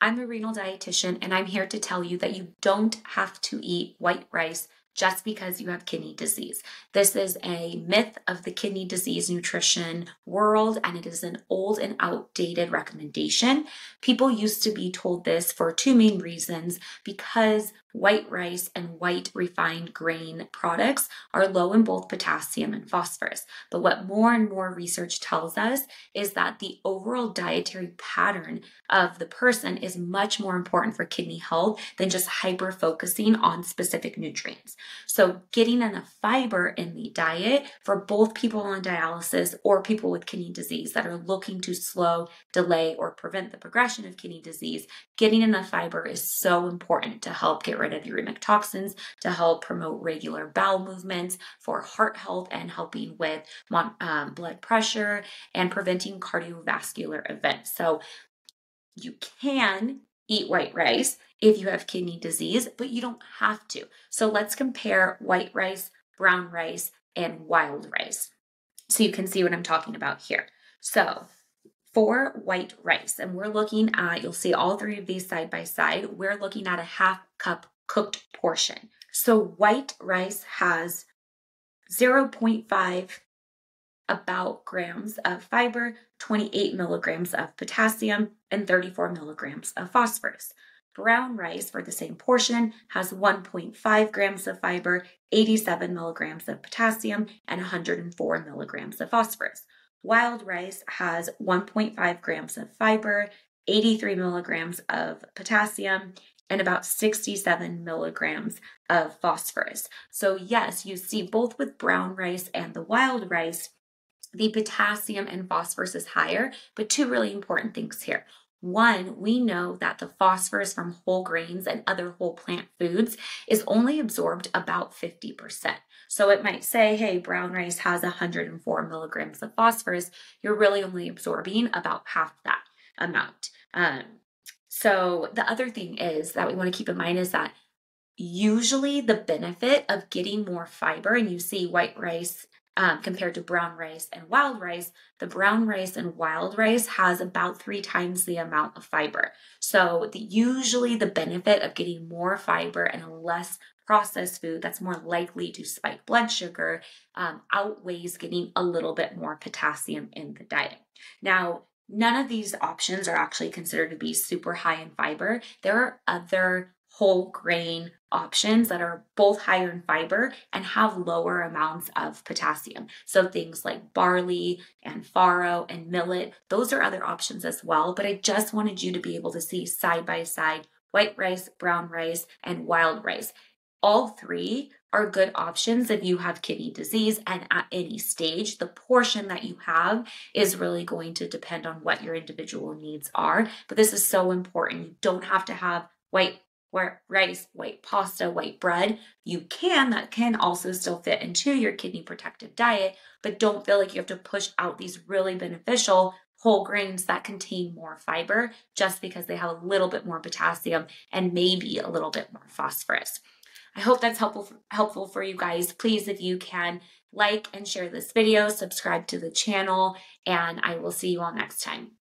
I'm a renal dietitian, and I'm here to tell you that you don't have to eat white rice just because you have kidney disease. This is a myth of the kidney disease nutrition world, and it is an old and outdated recommendation. People used to be told this for two main reasons: because white rice and white refined grain products are low in both potassium and phosphorus. But what more and more research tells us is that the overall dietary pattern of the person is much more important for kidney health than just hyper-focusing on specific nutrients. So getting enough fiber in the diet for both people on dialysis or people with kidney disease that are looking to slow, delay, or prevent the progression of kidney disease, getting enough fiber is so important to help get rid of uremic toxins, to help promote regular bowel movements, for heart health, and helping with blood pressure and preventing cardiovascular events. So you can eat white rice if you have kidney disease, but you don't have to. So let's compare white rice, brown rice, and wild rice, so you can see what I'm talking about here. So for white rice, and we're looking at, you'll see all three of these side by side, we're looking at a half-cup cooked portion. So white rice has 0.5 about grams of fiber, 28 milligrams of potassium, and 34 milligrams of phosphorus. Brown rice for the same portion has 1.5 grams of fiber, 87 milligrams of potassium, and 104 milligrams of phosphorus. Wild rice has 1.5 grams of fiber, 83 milligrams of potassium, and about 67 milligrams of phosphorus. So yes, you see both with brown rice and the wild rice, the potassium and phosphorus is higher, but two really important things here. One, we know that the phosphorus from whole grains and other whole plant foods is only absorbed about 50%. So it might say, hey, brown rice has 104 milligrams of phosphorus. You're really only absorbing about half that amount. So the other thing is that we want to keep in mind is that usually the benefit of getting more fiber, and you see white rice compared to brown rice and wild rice, the brown rice and wild rice has about 3 times the amount of fiber. So usually the benefit of getting more fiber and a less processed food that's more likely to spike blood sugar outweighs getting a little bit more potassium in the diet. Now, none of these options are actually considered to be super high in fiber. There are other whole grain options that are both higher in fiber and have lower amounts of potassium. So things like barley and farro and millet, those are other options as well. But I just wanted you to be able to see side by side white rice, brown rice, and wild rice. All three are good options if you have kidney disease, and at any stage, the portion that you have is really going to depend on what your individual needs are. But this is so important. You don't have to have white rice, white pasta, white bread. You can, that can also still fit into your kidney protective diet, but don't feel like you have to push out these really beneficial whole grains that contain more fiber just because they have a little bit more potassium and maybe a little bit more phosphorus. I hope that's helpful for you guys. Please, if you can, like and share this video, subscribe to the channel, and I will see you all next time.